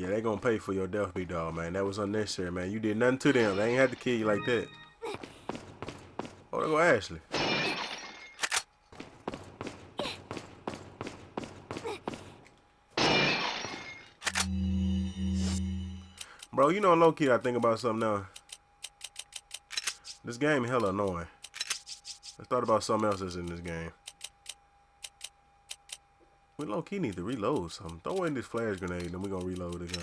Yeah, they gonna pay for your death, big dog, man. That was unnecessary, man. You did nothing to them. They ain't had to kill you like that. Oh, there go Ashley. Bro, you know, low-key, I think about something now. This game is hella annoying. I thought about something else that's in this game. We low-key need to reload something. Throw in this flash grenade, then we're going to reload the gun.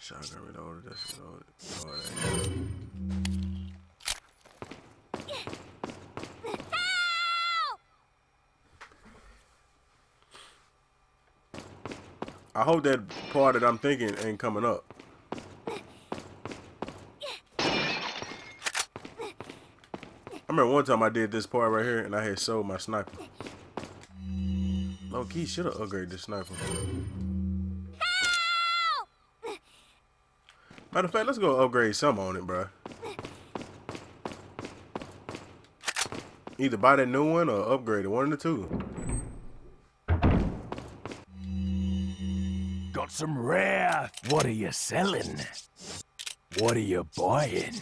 Shotgun reloaded, that's reloaded. Oh, that ain't. I hope that part that I'm thinking ain't coming up. I remember one time I did this part right here and I had sold my sniper. Low key should have upgraded this sniper. Help! Matter of fact, let's go upgrade some on it, bro. Either buy that new one or upgrade it. One of the two. Some rare. What are you selling? What are you buying?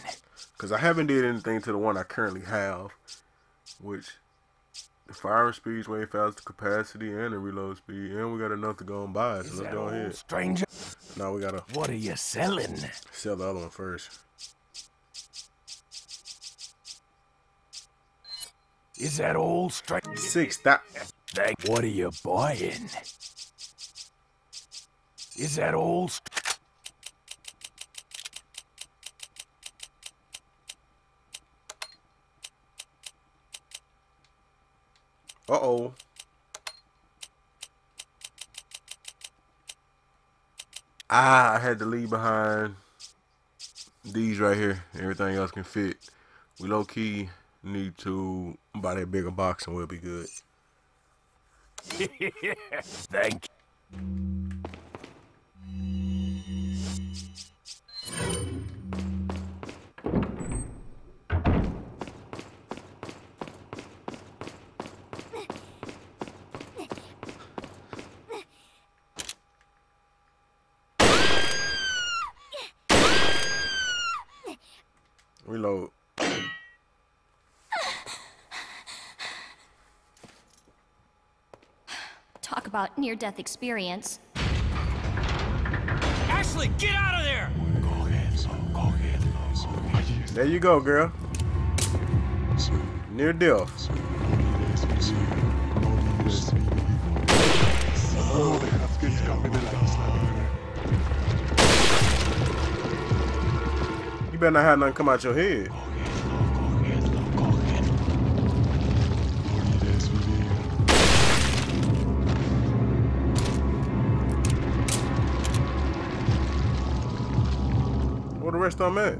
Because I haven't did anything to the one I currently have, which the firing speed's way faster, capacity and the reload speed, and we got enough to go and buy it. So let's go ahead. Stranger. Now we gotta. What are you selling? Sell the other one first. Is that all? Stranger. 6,000. What are you buying? Is that old? Uh-oh. Ah, I had to leave behind these right here. Everything else can fit. We low-key need to buy that bigger box and we'll be good. Thank you. Reload. Talk about near-death experience. Ashley, get out of there! There you go, girl. Near death. You better not have nothing come out your head. Where the rest of them at?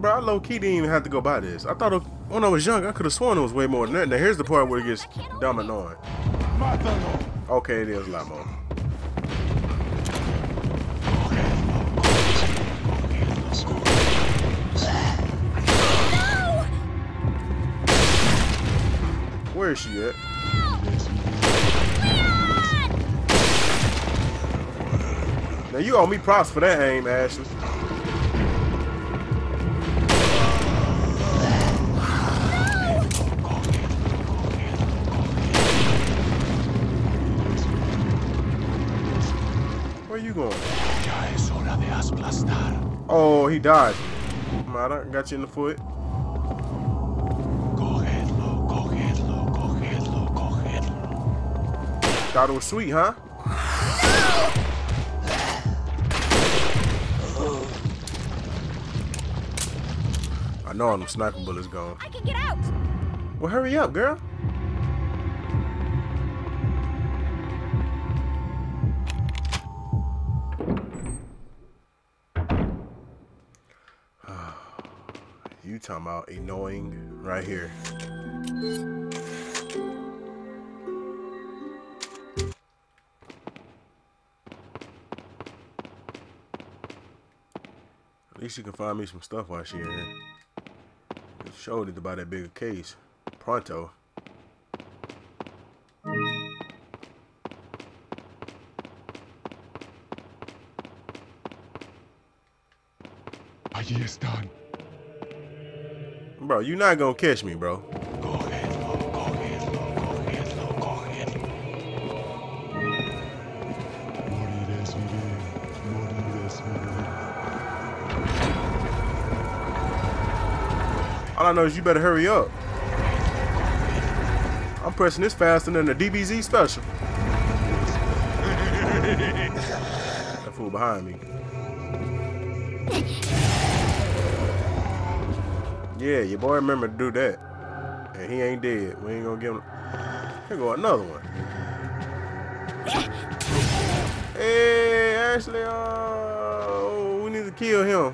Bro, I low-key didn't even have to go buy this. I thought if, when I was young, I could have sworn it was way more than that. Now here's the part where it gets dumb and annoying. Okay, it is a lot more. Where is she at? Now you owe me props for that aim, Ashley. Where you going? Oh, he died. Mara, got you in the foot. Thought it was sweet, huh? I know I'm sniping bullets gone. I can get out. Well, hurry up, girl. You talking about annoying right here. At least she can find me some stuff while she in here. Showed it to buy that bigger case. Pronto. Allí están. Bro, you not gonna catch me, bro. All I know is you better hurry up. I'm pressing this faster than the DBZ special. That fool behind me. Yeah, your boy remember to do that. And he ain't dead. We ain't gonna give him. Here go another one. Hey, Ashley, oh, we need to kill him.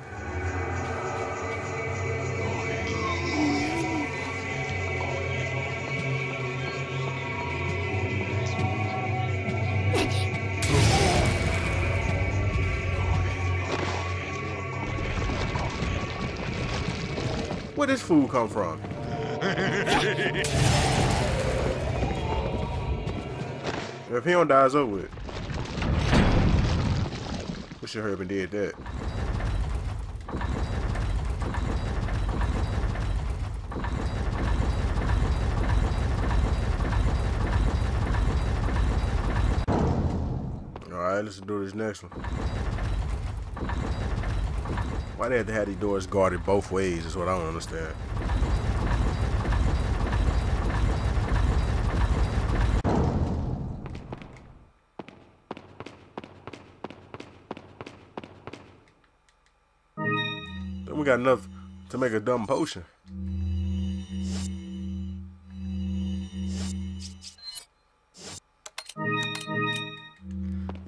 Where this food come from? If he don't die, it's over with. Wish you heard and did that. Alright, let's do this next one. Why they had to have these doors guarded both ways is what I don't understand. Then we got enough to make a dumb potion.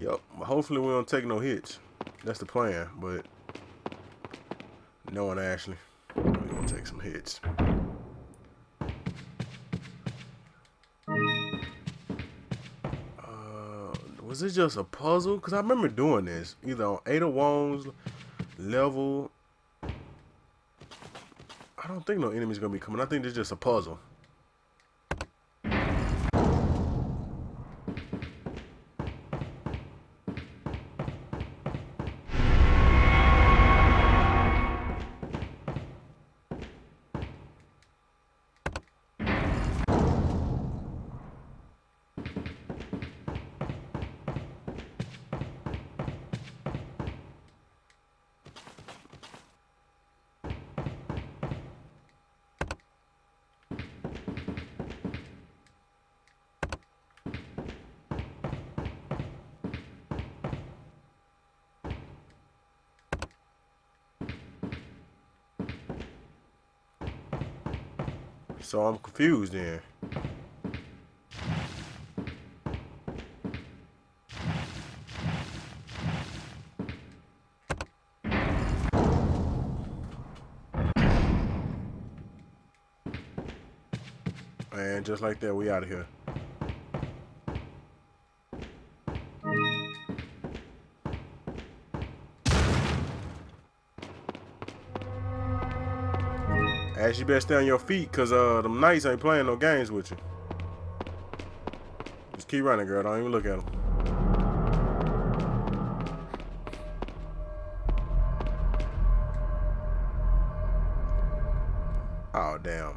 Yup, hopefully we don't take no hits. That's the plan, but knowing Ashley, we're gonna take some hits. Was it just a puzzle? Cause I remember doing this either on 8 of Wands level. I don't think no enemies gonna be coming. I think it's just a puzzle. So I'm confused then. And just like that, we out of here. You better stay on your feet, cause them knights ain't playing no games with you. Just keep running, girl. Don't even look at them. Oh damn.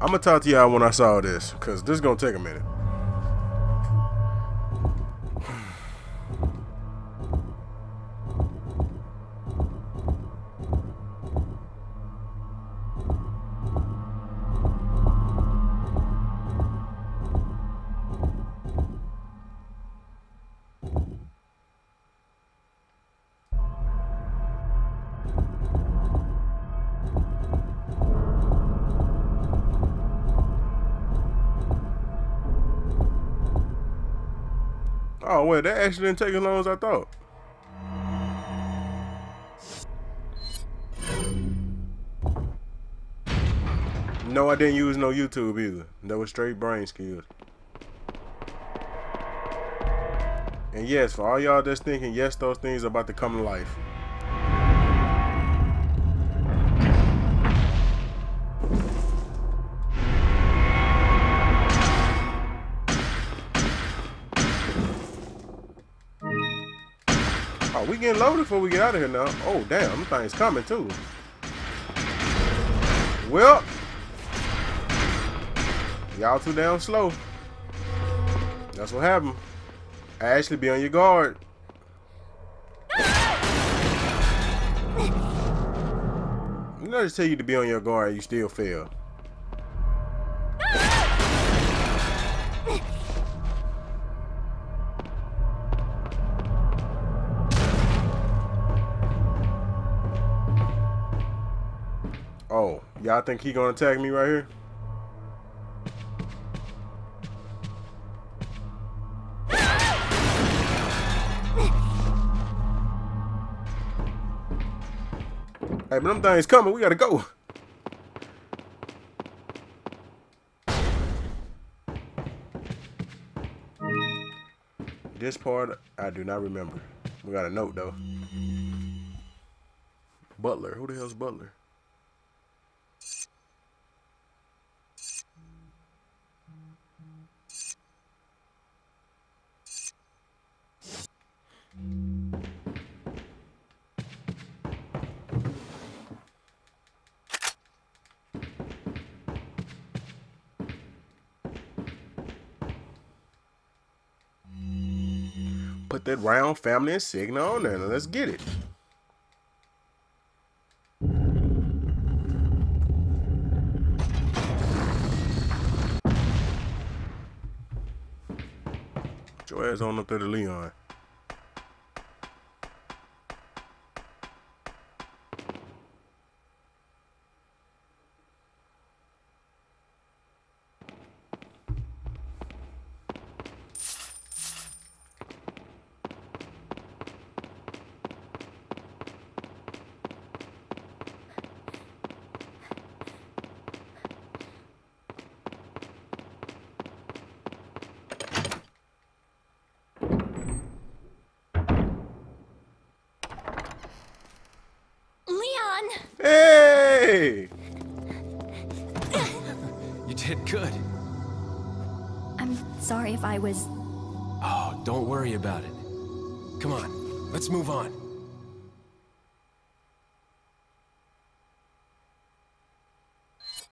I'm gonna talk to y'all when I saw this, cause this is gonna take a minute. Oh wait, that actually didn't take as long as I thought. No, I didn't use no YouTube either. That was straight brain skills. And yes, for all y'all that's thinking, yes, those things are about to come to life. Oh, we getting loaded before we get out of here now. Oh, damn, them things coming too. Well, y'all too damn slow. That's what happened. Ashley, be on your guard. You know, I just tell you to be on your guard and you still fail. Oh, y'all think he gonna attack me right here? Hey, but them things coming, we gotta go. This part, I do not remember. We got a note though. Butler, who the hell's Butler? Put that round family insignia on there. Now let's get it. Get your ass on up there to Leon. Hey! You did good. I'm sorry if I was... Oh, don't worry about it. Come on, let's move on.